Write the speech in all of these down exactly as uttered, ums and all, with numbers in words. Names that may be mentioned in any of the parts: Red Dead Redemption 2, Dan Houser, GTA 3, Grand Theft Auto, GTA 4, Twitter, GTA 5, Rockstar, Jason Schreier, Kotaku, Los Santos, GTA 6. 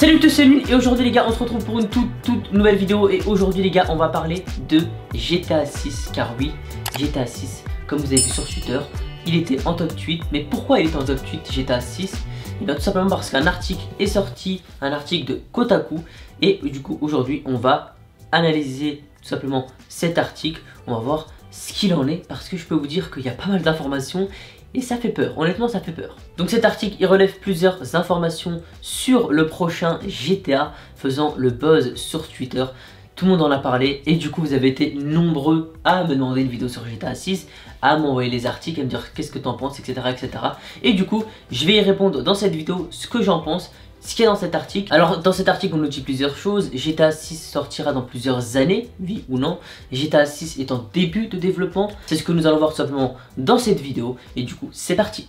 Salut tous, c'est Lune et aujourd'hui les gars on se retrouve pour une toute toute nouvelle vidéo. Et aujourd'hui les gars on va parler de G T A six. Car oui, G T A six, comme vous avez vu sur Twitter, il était en top huit. Mais pourquoi il était en top huit G T A six? Et bien tout simplement parce qu'un article est sorti, un article de Kotaku. Et du coup aujourd'hui on va analyser tout simplement cet article. On va voir ce qu'il en est parce que je peux vous dire qu'il y a pas mal d'informations. Et ça fait peur, honnêtement ça fait peur. Donc cet article, il relève plusieurs informations sur le prochain G T A faisant le buzz sur Twitter. Tout le monde en a parlé et du coup vous avez été nombreux à me demander une vidéo sur G T A six, à m'envoyer les articles, à me dire qu'est-ce que t'en penses, etc, etc. Et du coup je vais y répondre dans cette vidéo ce que j'en pense, ce qu'il y a dans cet article. Alors dans cet article on nous dit plusieurs choses. G T A six sortira dans plusieurs années, oui ou non. G T A six est en début de développement. C'est ce que nous allons voir tout simplement dans cette vidéo. Et du coup c'est parti.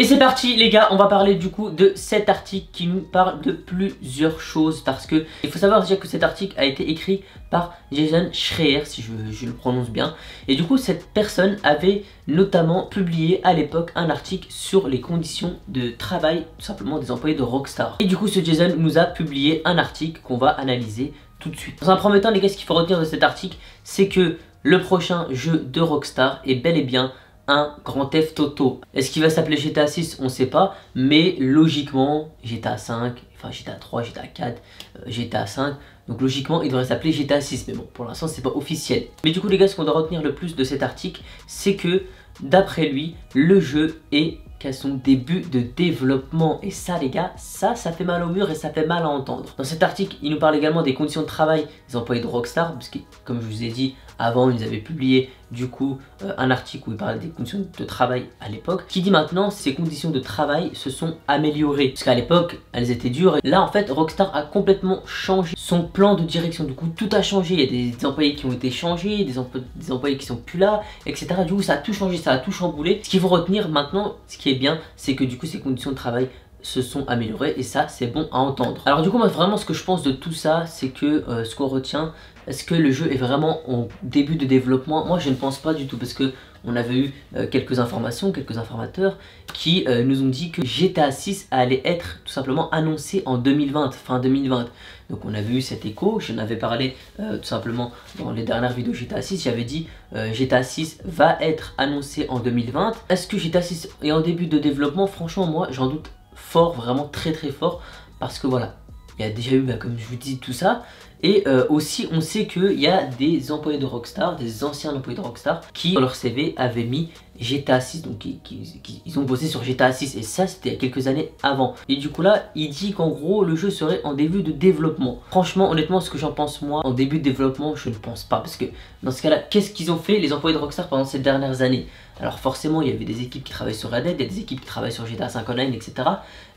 Et c'est parti les gars, on va parler du coup de cet article qui nous parle de plusieurs choses. Parce que il faut savoir déjà que cet article a été écrit par Jason Schreier, si je, je le prononce bien. Et du coup cette personne avait notamment publié à l'époque un article sur les conditions de travail tout simplement des employés de Rockstar. Et du coup ce Jason nous a publié un article qu'on va analyser tout de suite. Dans un premier temps les gars, ce qu'il faut retenir de cet article, c'est que le prochain jeu de Rockstar est bel et bien un Grand Theft Auto. Est-ce qu'il va s'appeler G T A six? On sait pas, mais logiquement G T A cinq, enfin G T A trois, G T A quatre, euh, G T A cinq, donc logiquement il devrait s'appeler G T A six, mais bon pour l'instant c'est pas officiel. Mais du coup les gars, ce qu'on doit retenir le plus de cet article, c'est que d'après lui le jeu est qu'à son début de développement. Et ça les gars, ça ça fait mal au mur et ça fait mal à entendre. Dans cet article il nous parle également des conditions de travail des employés de Rockstar, parce que comme je vous ai dit avant, ils avaient publié du coup euh, un article où ils parlaient des conditions de travail à l'époque. Qui dit maintenant, ces conditions de travail se sont améliorées, parce qu'à l'époque elles étaient dures. Là en fait Rockstar a complètement changé son plan de direction. Du coup tout a changé, il y a des, des employés qui ont été changés, des, empl des employés qui sont plus là, etc. Du coup ça a tout changé, ça a tout chamboulé. Ce qu'il faut retenir maintenant, ce qui est bien, c'est que du coup ces conditions de travail se sont améliorées, et ça c'est bon à entendre. Alors du coup moi vraiment ce que je pense de tout ça, c'est que euh, ce qu'on retient, est-ce que le jeu est vraiment en début de développement? Moi je ne pense pas du tout, parce que on avait eu euh, quelques informations, quelques informateurs qui euh, nous ont dit que G T A six allait être tout simplement annoncé en deux mille vingt, fin deux mille vingt. Donc on avait eu cet écho, j'en avais parlé euh, tout simplement dans les dernières vidéos G T A six, j'avais dit euh, G T A six va être annoncé en deux mille vingt. Est-ce que G T A six est en début de développement? Franchement moi j'en doute fort, vraiment très très fort, parce que voilà, il y a déjà eu, bah, comme je vous dis, tout ça. Et euh, aussi on sait qu'il y a des employés de Rockstar, des anciens employés de Rockstar, qui dans leur C V avaient mis G T A six. Donc qui, qui, qui, ils ont bossé sur G T A six, et ça c'était il y a quelques années avant. Et du coup là il dit qu'en gros le jeu serait en début de développement. Franchement honnêtement ce que j'en pense moi, en début de développement je ne pense pas. Parce que dans ce cas là, qu'est-ce qu'ils ont fait les employés de Rockstar pendant ces dernières années? Alors forcément il y avait des équipes qui travaillaient sur Red Dead, il y a des équipes qui travaillent sur G T A cinq Online, etc.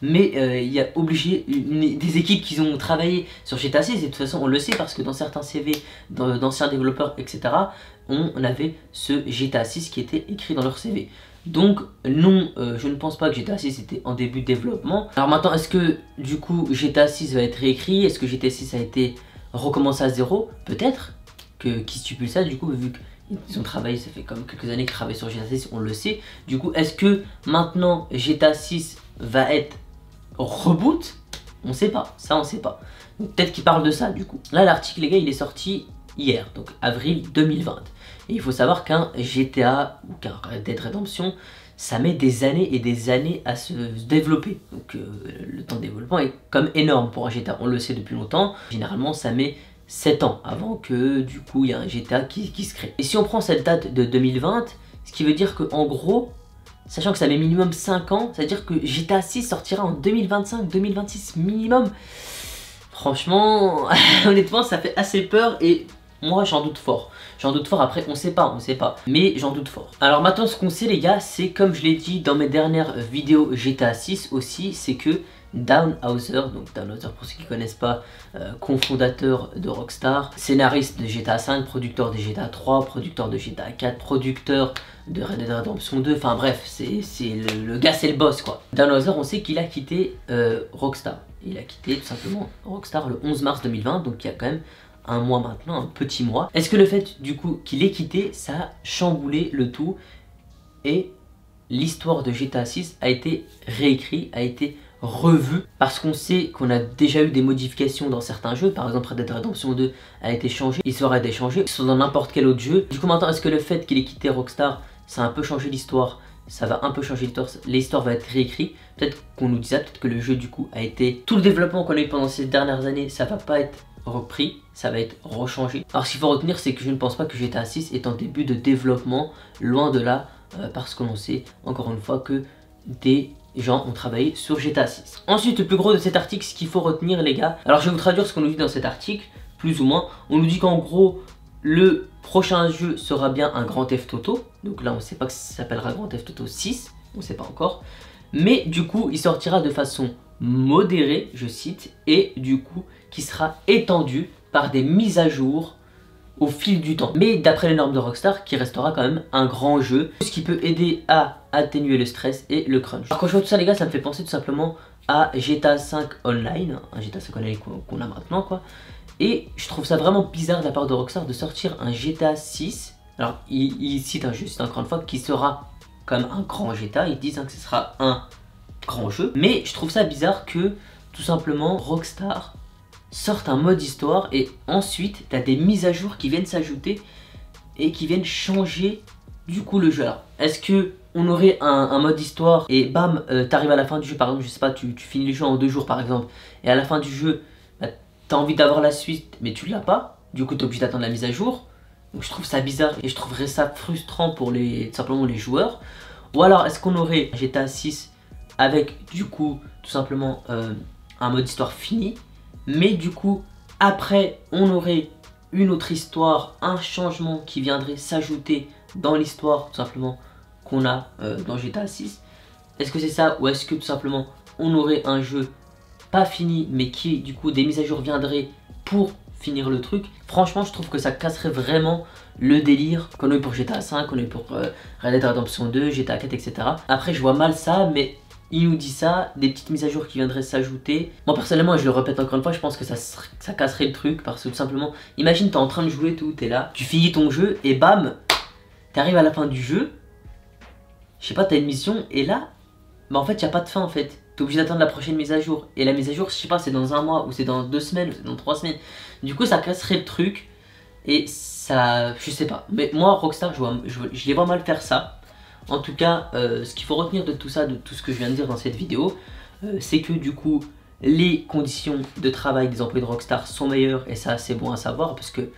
Mais euh, il y a obligé une, une, des équipes qui ont travaillé sur G T A six. Et de toute façon on le sait, parce que dans certains C V d'anciens développeurs, etc, on avait ce G T A six qui était écrit dans leur C V. Donc non, euh, je ne pense pas que G T A six était en début de développement. Alors maintenant, est-ce que du coup G T A six va être réécrit? Est-ce que G T A six a été recommencé à zéro? Peut-être que qui stipule ça, du coup, vu que ils ont travaillé, ça fait comme quelques années qu'ils travaillent sur G T A six, on le sait. Du coup, est-ce que maintenant G T A six va être reboot? On sait pas, ça on sait pas. Peut-être qu'il parle de ça du coup. Là l'article les gars, il est sorti hier, donc avril deux mille vingt. Et il faut savoir qu'un G T A ou qu'un Red Dead Redemption, ça met des années et des années à se développer. Donc euh, le temps de développement est comme énorme pour un G T A, on le sait depuis longtemps. Généralement ça met sept ans avant que du coup il y a un G T A qui, qui se crée. Et si on prend cette date de deux mille vingt, ce qui veut dire que en gros, sachant que ça met minimum cinq ans, c'est à dire que G T A six sortira en deux mille vingt-cinq deux mille vingt-six minimum. Franchement honnêtement ça fait assez peur, et moi j'en doute fort. J'en doute fort, après on sait pas, on sait pas, mais j'en doute fort. Alors maintenant ce qu'on sait les gars, c'est comme je l'ai dit dans mes dernières vidéos G T A six aussi, c'est que Dan Houser, donc Dan Houser pour ceux qui ne connaissent pas, euh, cofondateur de Rockstar, scénariste de G T A cinq, producteur de G T A trois, producteur de G T A quatre, producteur de Red Dead Redemption deux, enfin bref, c'est le, le gars c'est le boss quoi. Dan Houser, on sait qu'il a quitté euh, Rockstar, il a quitté tout simplement Rockstar le onze mars deux mille vingt, donc il y a quand même un mois maintenant, un petit mois. Est-ce que le fait du coup qu'il ait quitté, ça a chamboulé le tout? Et l'histoire de GTA six a été réécrite, a été revue, parce qu'on sait qu'on a déjà eu des modifications dans certains jeux. Par exemple, Red Dead Redemption deux a été changé, l'histoire a été changée, ils sont dans n'importe quel autre jeu. Du coup, maintenant, est-ce que le fait qu'il ait quitté Rockstar, ça a un peu changé l'histoire? Ça va un peu changer l'histoire, l'histoire va être réécrite. Peut-être qu'on nous dit ça, peut-être que le jeu, du coup, a été... Tout le développement qu'on a eu pendant ces dernières années, ça va pas être repris, ça va être rechangé. Alors ce qu'il faut retenir, c'est que je ne pense pas que GTA six est en début de développement, loin de là, euh, parce que l'on sait encore une fois que des gens ont travaillé sur GTA six. Ensuite, le plus gros de cet article, ce qu'il faut retenir, les gars, alors je vais vous traduire ce qu'on nous dit dans cet article, plus ou moins. On nous dit qu'en gros, le prochain jeu sera bien un Grand Theft Auto, donc là on ne sait pas que ça s'appellera Grand Theft Auto six, on ne sait pas encore, mais du coup il sortira de façon modérée, je cite, et du coup qui sera étendu par des mises à jour au fil du temps. Mais d'après les normes de Rockstar, qui restera quand même un grand jeu, ce qui peut aider à atténuer le stress et le crunch. Alors quand je vois tout ça, les gars, ça me fait penser tout simplement à GTA cinq Online, un GTA cinq Online qu'on a maintenant, quoi. Et je trouve ça vraiment bizarre de la part de Rockstar de sortir un GTA six. Alors il, il cite un jeu, c'est encore une fois, qui sera quand même un grand G T A. Ils disent hein, que ce sera un grand jeu. Mais je trouve ça bizarre que tout simplement Rockstar sortent un mode histoire et ensuite tu as des mises à jour qui viennent s'ajouter et qui viennent changer du coup le jeu. Alors est-ce que on aurait un, un mode histoire et bam, euh, t'arrives à la fin du jeu, par exemple, je sais pas, tu, tu finis le jeu en deux jours par exemple, et à la fin du jeu bah, t'as envie d'avoir la suite mais tu l'as pas, du coup t'es obligé d'attendre la mise à jour. Donc je trouve ça bizarre et je trouverais ça frustrant pour les, tout simplement les joueurs. Ou alors est-ce qu'on aurait GTA six avec du coup tout simplement euh, un mode histoire fini, mais du coup après on aurait une autre histoire, un changement qui viendrait s'ajouter dans l'histoire tout simplement qu'on a euh, dans GTA six. Est-ce que c'est ça, ou est-ce que tout simplement on aurait un jeu pas fini mais qui du coup des mises à jour viendraient pour finir le truc? Franchement, je trouve que ça casserait vraiment le délire qu'on a eu pour GTA cinq, qu'on a eu pour euh, Red Dead Redemption deux, GTA quatre, et cetera. Après je vois mal ça, mais il nous dit ça, des petites mises à jour qui viendraient s'ajouter. Moi personnellement, et je le répète encore une fois, je pense que ça, ça casserait le truc, parce que tout simplement, imagine t'es en train de jouer, tout, t'es là, tu finis ton jeu et bam, t'arrives à la fin du jeu, je sais pas, t'as une mission et là, bah en fait y a pas de fin en fait. T'es obligé d'attendre la prochaine mise à jour, et la mise à jour, je sais pas, c'est dans un mois ou c'est dans deux semaines ou c'est dans trois semaines. Du coup ça casserait le truc et ça, je sais pas. Mais moi Rockstar, je, vois, je, je les vois mal faire ça. En tout cas, euh, ce qu'il faut retenir de tout ça, de tout ce que je viens de dire dans cette vidéo, euh, c'est que du coup, les conditions de travail des employés de Rockstar sont meilleures, et ça c'est bon à savoir, parce que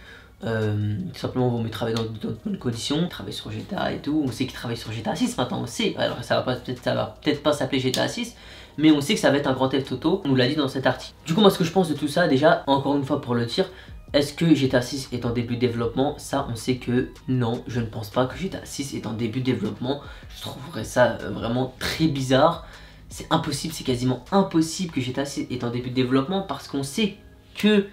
euh, tout simplement, vaut mieux travailler dans de bonnes conditions, travailler sur G T A et tout. On sait qu'ils travaillent sur GTA six maintenant, on sait. Alors ça va pas, peut-être ça va peut-être pas s'appeler GTA six, mais on sait que ça va être un Grand Theft Auto, on nous l'a dit dans cet article. Du coup, moi ce que je pense de tout ça, déjà, encore une fois pour le dire, est-ce que GTA six est en début de développement? Ça, on sait que non, je ne pense pas que GTA six est en début de développement. Je trouverais ça vraiment très bizarre. C'est impossible, c'est quasiment impossible que GTA six est en début de développement, parce qu'on sait que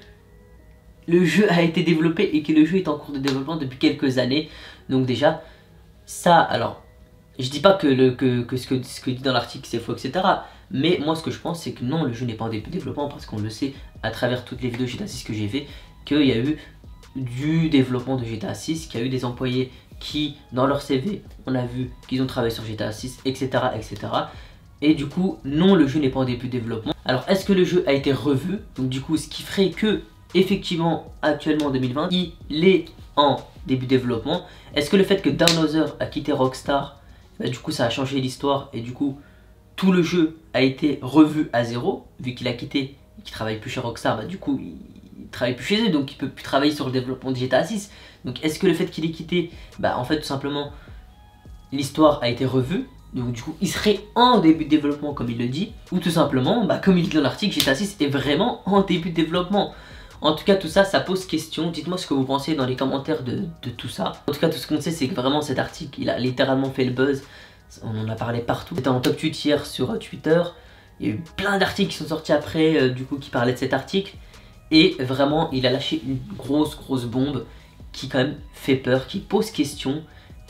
le jeu a été développé et que le jeu est en cours de développement depuis quelques années. Donc déjà, ça, alors, je dis pas que, le, que, que, ce, que ce que dit dans l'article c'est faux, et cetera. Mais moi ce que je pense, c'est que non, le jeu n'est pas en début de développement, parce qu'on le sait à travers toutes les vidéos GTA six que j'ai fait, qu'il y a eu du développement de GTA six, qu'il y a eu des employés qui, dans leur C V, on a vu qu'ils ont travaillé sur GTA six, et cetera, et cetera. Et du coup, non, le jeu n'est pas en début de développement. Alors, est-ce que le jeu a été revu? Donc du coup, ce qui ferait que, effectivement, actuellement en deux mille vingt, il est en début de développement. Est-ce que le fait que Dan Houser a quitté Rockstar, bah, du coup, ça a changé l'histoire, et du coup, tout le jeu a été revu à zéro, vu qu'il a quitté, qu'il travaille plus chez Rockstar, bah du coup, il... travaille plus chez eux, donc il peut plus travailler sur le développement de GTA six. Donc est-ce que le fait qu'il ait quitté, bah en fait tout simplement l'histoire a été revue, donc du coup il serait en début de développement comme il le dit, ou tout simplement bah comme il dit dans l'article, GTA six est vraiment en début de développement. En tout cas, tout ça, ça pose question. Dites-moi ce que vous pensez dans les commentaires de, de tout ça. En tout cas, tout ce qu'on sait, c'est que vraiment cet article, il a littéralement fait le buzz, on en a parlé partout, c'était en top huit hier sur Twitter, il y a eu plein d'articles qui sont sortis après euh, du coup qui parlaient de cet article. Et vraiment, il a lâché une grosse, grosse bombe qui quand même fait peur, qui pose question,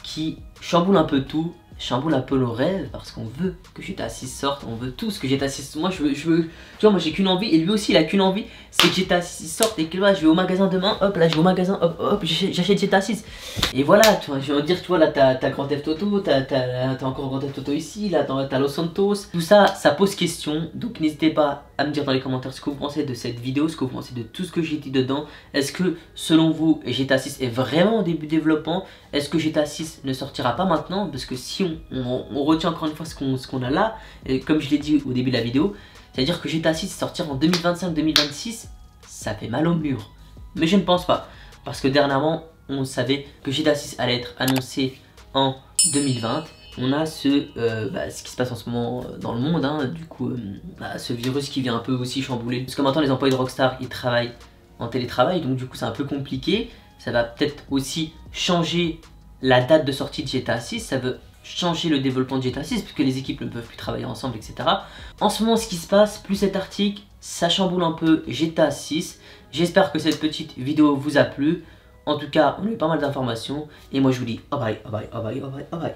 qui chamboule un peu tout. chamboule un peu nos rêves parce qu'on veut que GTA six sorte, on veut tous que GTA six. Moi je veux, je veux, tu vois, moi j'ai qu'une envie et lui aussi il a qu'une envie, c'est que GTA six sorte et que là je vais au magasin demain, hop là je vais au magasin, hop hop j'achète GTA six. Et voilà, tu vois, je veux dire, tu vois là t'as Grand Theft Auto, t'as encore Grand Theft Auto ici, là t'as Los Santos, tout ça, ça pose question. Donc n'hésitez pas à me dire dans les commentaires ce que vous pensez de cette vidéo, ce que vous pensez de tout ce que j'ai dit dedans. Est-ce que selon vous GTA six est vraiment au début développement? Est-ce que GTA six ne sortira pas maintenant? Parce que si on, on, on retient encore une fois ce qu'on qu'on a là, et comme je l'ai dit au début de la vidéo, c'est-à-dire que GTA six sortira en deux mille vingt-cinq deux mille vingt-six, ça fait mal au mur. Mais je ne pense pas, parce que dernièrement on savait que GTA six allait être annoncé en deux mille vingt. On a ce, euh, bah, ce qui se passe en ce moment dans le monde, hein, du coup, euh, bah, ce virus qui vient un peu aussi chambouler. Parce que maintenant les employés de Rockstar, ils travaillent en télétravail, donc du coup c'est un peu compliqué. Ça va peut-être aussi changer la date de sortie de GTA six, ça veut changer le développement de GTA six, puisque les équipes ne peuvent plus travailler ensemble, et cetera. En ce moment, ce qui se passe, plus cet article, ça chamboule un peu GTA six. J'espère que cette petite vidéo vous a plu. En tout cas, on a eu pas mal d'informations. Et moi, je vous dis, oh bye, oh bye, oh bye, oh bye, oh bye.